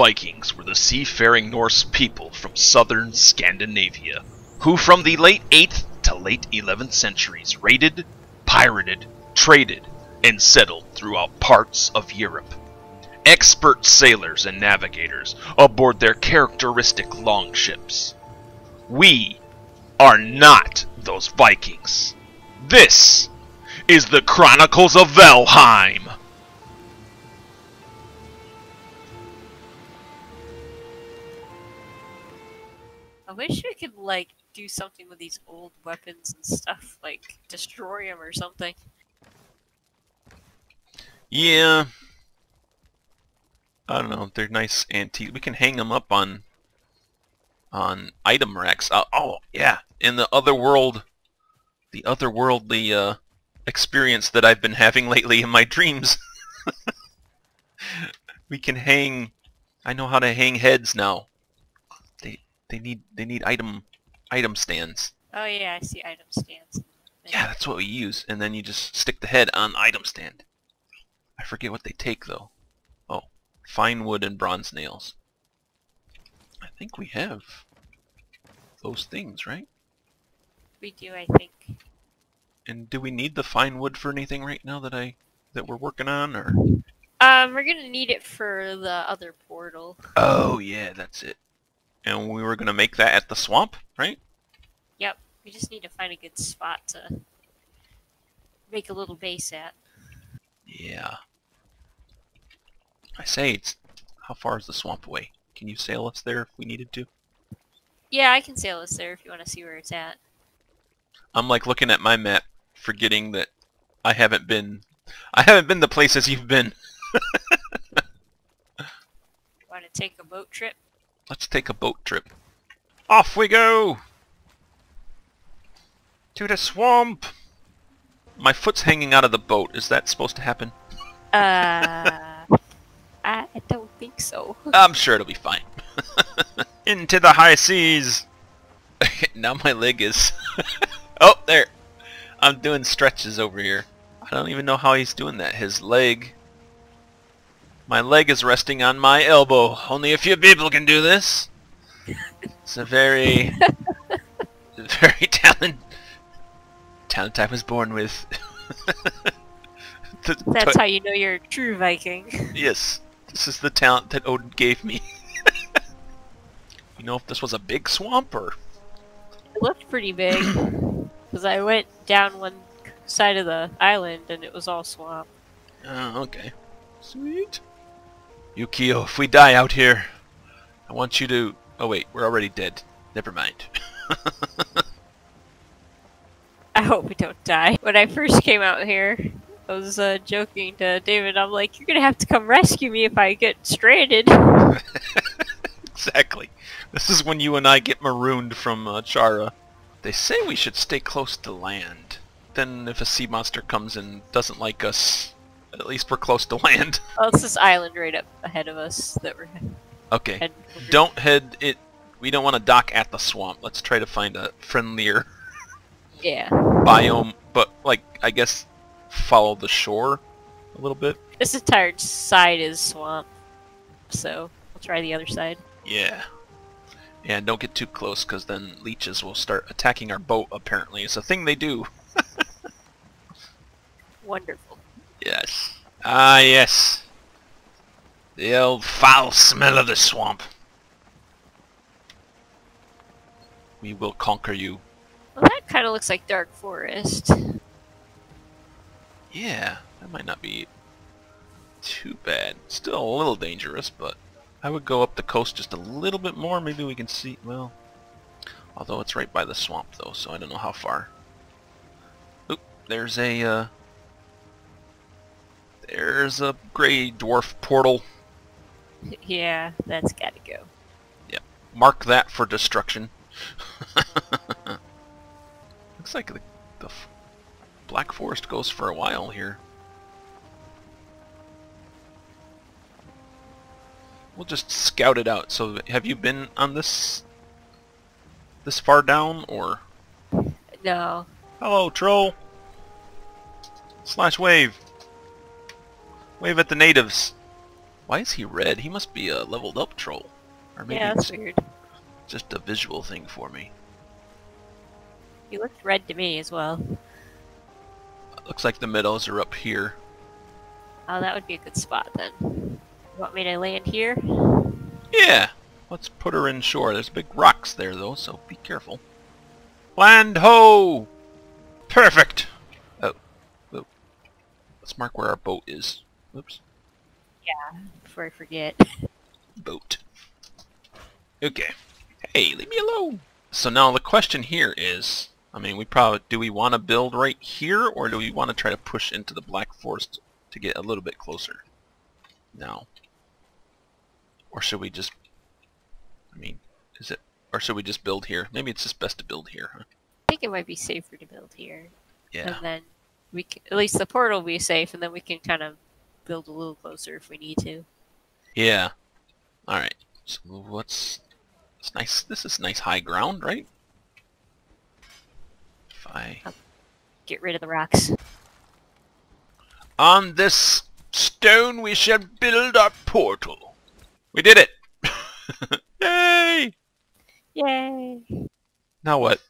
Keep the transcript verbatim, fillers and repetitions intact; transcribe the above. Vikings were the seafaring Norse people from southern Scandinavia, who from the late eighth to late eleventh centuries raided, pirated, traded, and settled throughout parts of Europe. Expert sailors and navigators aboard their characteristic longships. We are not those Vikings. This is the Chronicles of Valheim! I wish we could, like, do something with these old weapons and stuff, like, destroy them or something. Yeah. I don't know, they're nice antique. We can hang them up on, on item racks. Uh, oh, yeah, in the other world, the otherworldly uh, experience that I've been having lately in my dreams. We can hang, I know how to hang heads now. They need they need item item stands. Oh yeah, I see item stands. Yeah, that's what we use, and then you just stick the head on item stand. I forget what they take though. Oh, fine wood and bronze nails. I think we have those things, right? We do, I think. And do we need the fine wood for anything right now that I that we're working on, or? Um, we're gonna need it for the other portal. Oh yeah, that's it. And we were gonna make that at the swamp, right? Yep. We just need to find a good spot to make a little base at. Yeah. I say it's how far is the swamp away? Can you sail us there if we needed to? Yeah, I can sail us there if you want to see where it's at. I'm like looking at my map, forgetting that I haven't been I haven't been the places you've been. Want to take a boat trip? Let's take a boat trip. Off we go! To the swamp! My foot's hanging out of the boat. Is that supposed to happen? Uh... I don't think so. I'm sure it'll be fine. Into the high seas! Now my leg is... Oh, there! I'm doing stretches over here. I don't even know how he's doing that. His leg... My leg is resting on my elbow. Only a few people can do this. It's a very, very talent, talent I was born with. the, That's how you know you're a true Viking. Yes, this is the talent that Odin gave me. You know if this was a big swamp or? It looked pretty big, because I went down one side of the island and it was all swamp. Oh, okay. Sweet. Yukiko, if we die out here, I want you to... Oh wait, we're already dead. Never mind. I hope we don't die. When I first came out here, I was uh, joking to David, I'm like, you're gonna have to come rescue me if I get stranded. Exactly. This is when you and I get marooned from uh, Chara. They say we should stay close to land. Then if a sea monster comes and doesn't like us, at least we're close to land. Well, it's this island right up ahead of us that we're heading. Okay. Head don't head it. We don't want to dock at the swamp. Let's try to find a friendlier yeah. biome. But, like, I guess follow the shore a little bit. This entire side is swamp. So, we'll try the other side. Yeah. And don't get too close because then leeches will start attacking our boat, apparently. It's a thing they do. Wonderful. Yes. Ah, yes. The old foul smell of the swamp. We will conquer you. Well, that kind of looks like Dark Forest. Yeah, that might not be too bad. Still a little dangerous, but I would go up the coast just a little bit more. Maybe we can see, well... Although it's right by the swamp, though, so I don't know how far. Oop, there's a, uh... There's a gray dwarf portal. Yeah, that's gotta go. Yep. Mark that for destruction. Looks like the, the f Black Forest goes for a while here. We'll just scout it out. So have you been on this this far down or? No. Hello, troll. Slash wave. Wave at the natives. Why is he red? He must be a leveled up troll. Or maybe yeah, that's weird. Just a visual thing for me. He looked red to me as well. Looks like the meadows are up here. Oh, that would be a good spot then. You want me to land here? Yeah! Let's put her inshore. There's big rocks there though, so be careful. Land ho! Perfect! Oh. oh. Let's mark where our boat is. Oops. Yeah, before I forget. Boat. Okay. Hey, leave me alone! So now the question here is, I mean, we probably, do we want to build right here, or do we want to try to push into the Black Forest to get a little bit closer? No. Or should we just, I mean, is it, or should we just build here? Maybe it's just best to build here, huh? I think it might be safer to build here. Yeah. And then, we can, at least the portal will be safe, and then we can kind of build a little closer if we need to. Yeah. Alright. So what's, it's nice, this is nice high ground, right? If I... I'll get rid of the rocks. On this stone we shall build our portal. We did it! Yay! Yay! Now what?